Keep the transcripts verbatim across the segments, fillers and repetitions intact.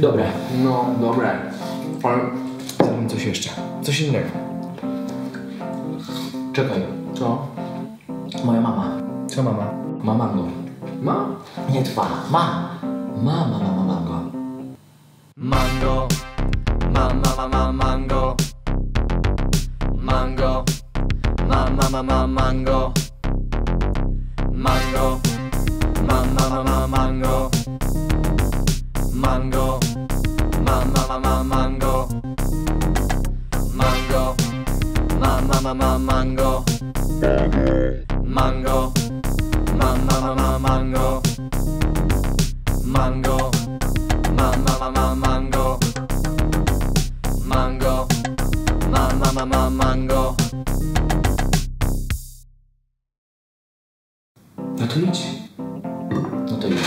Dobre. No, dobre. Ale... Zrobimy coś jeszcze. Coś innego. Czekaj. Co? Moja mama. Co mama? Ma mango. Ma? Nie trwa. Ma. Ma, ma, ma, ma mango. Mango. Ma, ma, ma, ma mango. Mango. Ma, ma, ma, ma mango. Mango. Ma, ma, ma, ma mango. Mango. Ma, ma, ma, ma mango. Mango. Ma, ma, ma, ma mango. Mango. Ma, ma, ma, ma mango. Mango. Ma, ma, ma, ma mango. Mango. Ma, ma, ma, ma mango. No to idź. No to idź.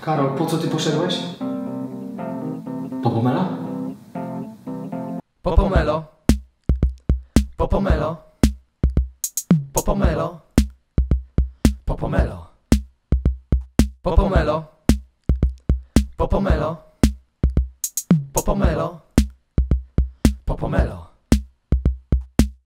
Karol, po co ty poszedłeś? Popomelo? Popomelo. Popomelo. Popomelo. Popomelo. Popomelo. Popomelo. Popomelo. Popomelo.